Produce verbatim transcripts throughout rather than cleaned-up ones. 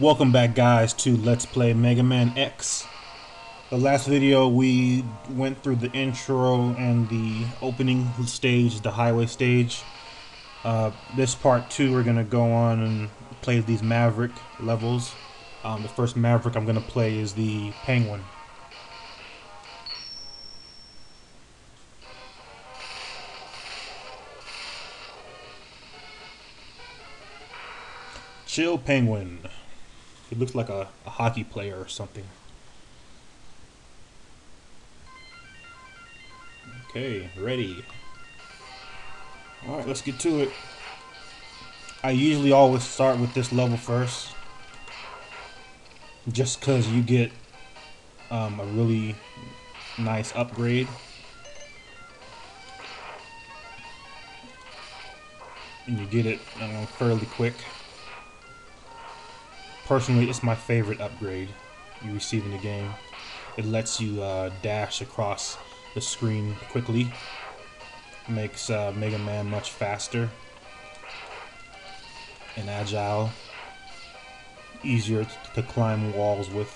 Welcome back, guys, to Let's Play Mega Man X. The last video we went through the intro and the opening stage, the highway stage. Uh, this part two, we're gonna go on and play these Maverick levels. Um, the first Maverick I'm gonna play is the Penguin. Chill Penguin. He looks like a, a hockey player or something. Okay, ready. Alright, let's get to it. I usually always start with this level first, just because you get um, a really nice upgrade. And you get it um, fairly quick. Personally, it's my favorite upgrade you receive in the game. It lets you uh, dash across the screen quickly. Makes uh, Mega Man much faster and agile. Easier to climb walls with.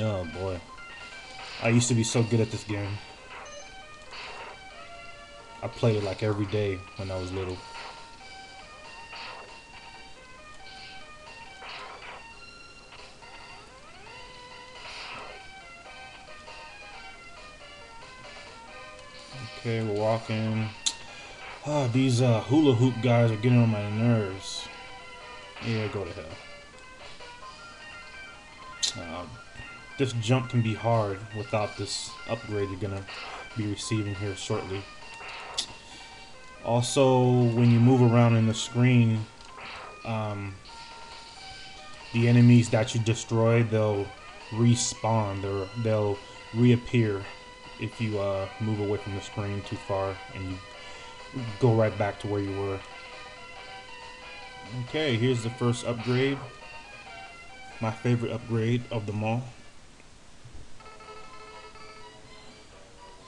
Oh boy. I used to be so good at this game. I played it like every day when I was little. Okay, we're walking. Ah, these uh, hula hoop guys are getting on my nerves. Yeah, go to hell. Uh, this jump can be hard without this upgrade you're gonna be receiving here shortly. Also, when you move around in the screen, um, the enemies that you destroy, they'll respawn, or they'll reappear if you uh, move away from the screen too far and you go right back to where you were. Okay, here's the first upgrade, my favorite upgrade of them all.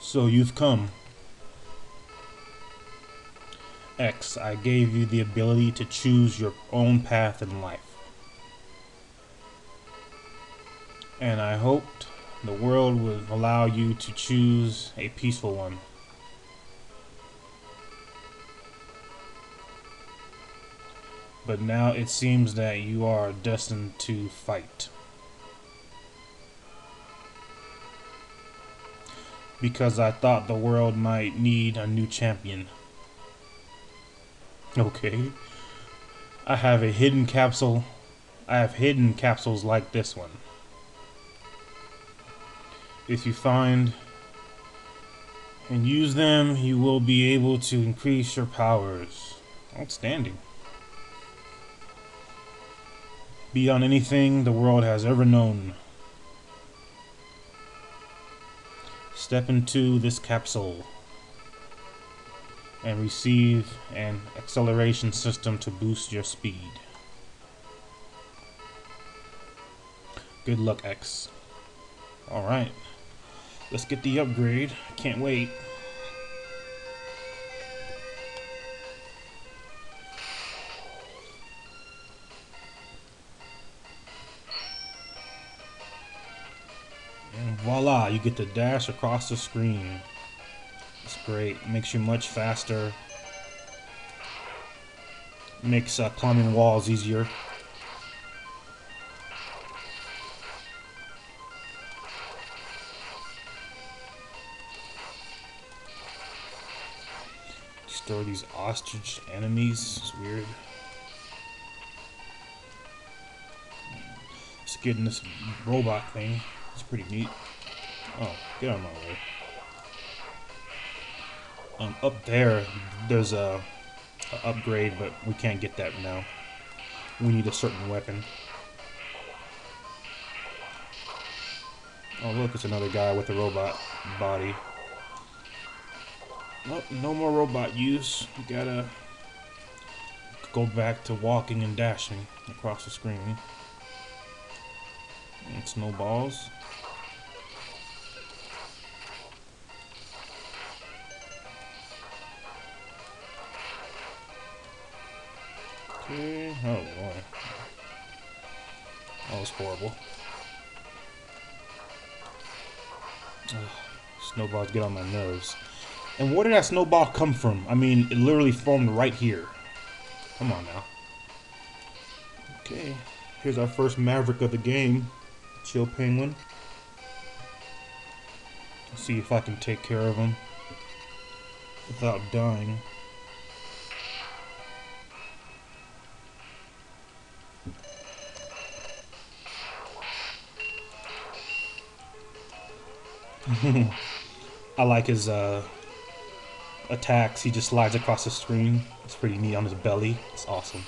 So you've come. X, I gave you the ability to choose your own path in life. And I hoped the world would allow you to choose a peaceful one. But now it seems that you are destined to fight. Because I thought the world might need a new champion. Okay, I have a hidden capsule. I have hidden capsules like this one. If you find and use them, you will be able to increase your powers. Outstanding. Beyond anything the world has ever known. Step into this capsule and receive an acceleration system to boost your speed. Good luck, X. Alright, let's get the upgrade. Can't wait. And voila, you get to dash across the screen. It's great. Makes you much faster. Makes uh, climbing walls easier. Destroy these ostrich enemies. It's weird. Just getting this robot thing. It's pretty neat. Oh, get out of my way. Um, up there, there's a, a upgrade, but we can't get that now. We need a certain weapon. Oh look, it's another guy with a robot body. Nope, no more robot use. We gotta go back to walking and dashing across the screen. And snowballs. Okay. Oh boy. That was horrible. Ugh. Snowballs get on my nerves. And where did that snowball come from? I mean, it literally formed right here. Come on now. Okay. Here's our first Maverick of the game. Chill Penguin. Let's see if I can take care of him without dying. I like his uh, attacks. He just slides across the screen. It's pretty neat on his belly. It's awesome.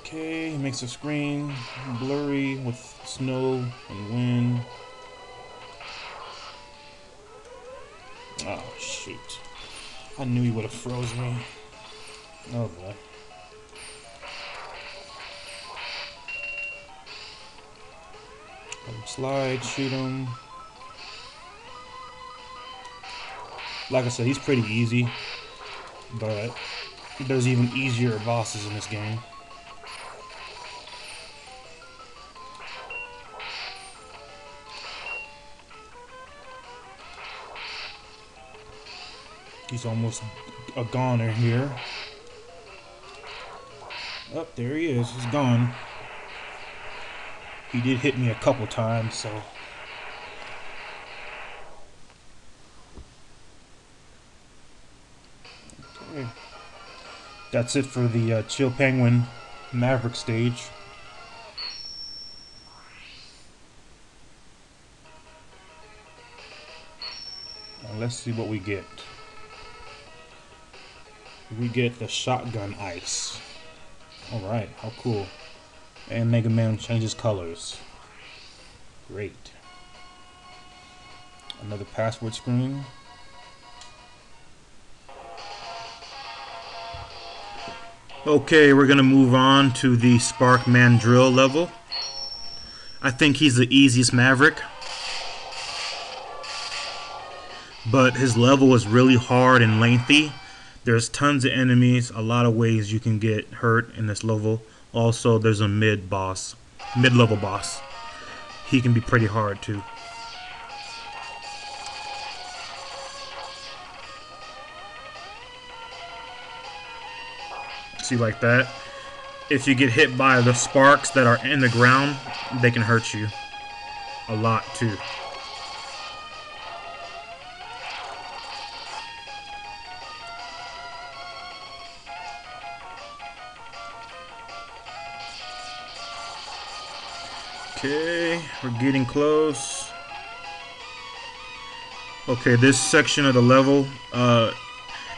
Okay, he makes the screen blurry with snow and wind. Oh, shoot. I knew he would have froze me. Oh boy. Let him slide, shoot him. Like I said, he's pretty easy, but there's even easier bosses in this game. He's almost a goner here. Oh, there he is. He's gone. He did hit me a couple times, so. Okay. That's it for the uh, Chill Penguin Maverick stage. And let's see what we get. We get the shotgun ice. Alright, how cool. And Mega Man changes colors. Great. Another password screen. Okay, we're gonna move on to the Spark Mandrill level. I think he's the easiest Maverick, but his level is really hard and lengthy. There's tons of enemies, a lot of ways you can get hurt in this level. Also, there's a mid boss, mid-level boss. He can be pretty hard too. See, like that. If you get hit by the sparks that are in the ground, they can hurt you a lot too. Okay, we're getting close. Okay, this section of the level, uh,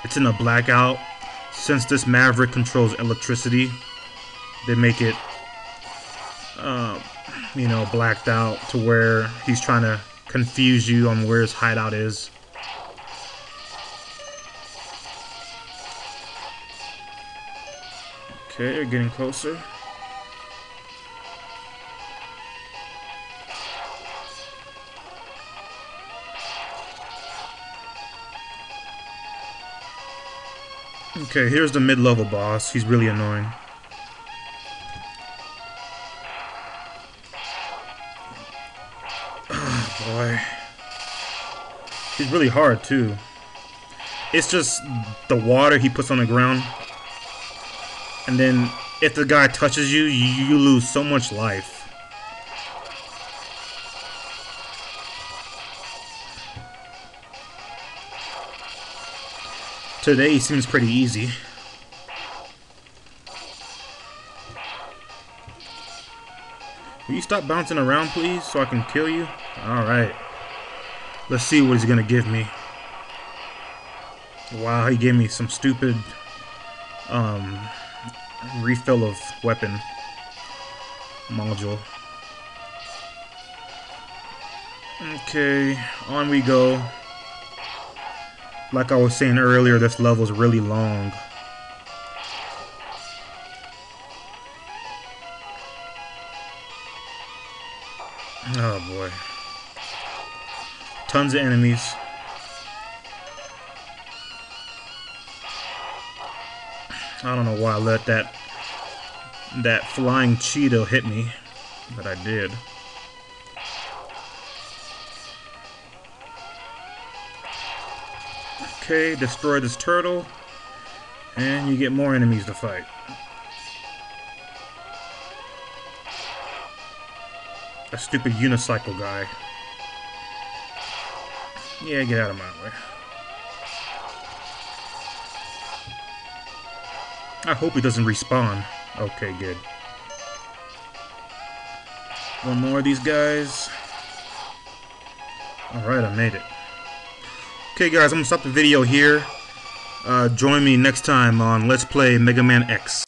it's in a blackout. Since this Maverick controls electricity, they make it, uh, you know, blacked out to where he's trying to confuse you on where his hideout is. Okay, we're getting closer. Okay, here's the mid-level boss. He's really annoying. Oh, boy. He's really hard, too. It's just the water he puts on the ground. And then if the guy touches you, you lose so much life. Today seems pretty easy. Will you stop bouncing around, please, so I can kill you? Alright. Let's see what he's gonna give me. Wow, he gave me some stupid um, refill of weapon module. Okay, on we go. Like I was saying earlier, this level is really long. Oh boy. Tons of enemies. I don't know why I let that that flying Cheeto hit me, but I did. Okay, destroy this turtle, and you get more enemies to fight. A stupid unicycle guy. Yeah, get out of my way. I hope he doesn't respawn. Okay, good. One more of these guys. Alright, I made it. Okay, guys, I'm gonna stop the video here. Uh, join me next time on Let's Play Mega Man X.